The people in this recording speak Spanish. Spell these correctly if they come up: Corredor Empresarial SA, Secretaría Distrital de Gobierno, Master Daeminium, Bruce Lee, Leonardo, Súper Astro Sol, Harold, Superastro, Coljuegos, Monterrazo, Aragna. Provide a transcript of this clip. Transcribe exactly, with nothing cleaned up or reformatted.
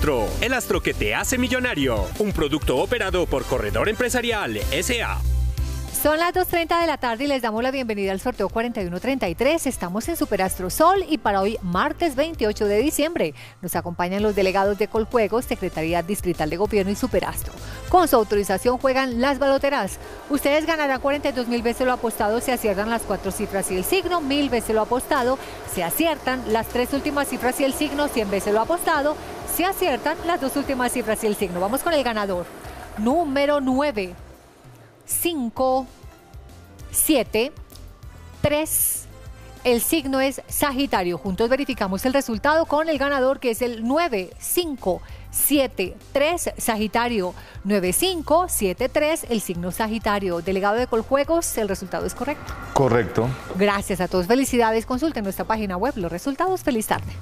Astro, el astro que te hace millonario. Un producto operado por Corredor Empresarial S A Son las dos y media de la tarde y les damos la bienvenida al sorteo cuarenta y uno treinta y tres. Estamos en Súper Astro Sol y para hoy, martes veintiocho de diciembre, nos acompañan los delegados de Coljuegos, Secretaría Distrital de Gobierno y Súper Astro. Con su autorización juegan las baloteras. Ustedes ganarán cuarenta y dos mil veces lo apostado, se aciertan las cuatro cifras y el signo. Mil veces lo apostado, se aciertan las tres últimas cifras y el signo. Cien veces lo apostado, se aciertan las dos últimas cifras y el signo. Vamos con el ganador. Número nueve. cinco, siete, tres, el signo es Sagitario. Juntos verificamos el resultado con el ganador, que es el nueve, cinco, siete, tres, Sagitario. nueve, cinco, siete, tres, el signo Sagitario. Delegado de Coljuegos, el resultado es correcto. Correcto. Gracias a todos, felicidades. Consulten nuestra página web los resultados. Feliz tarde.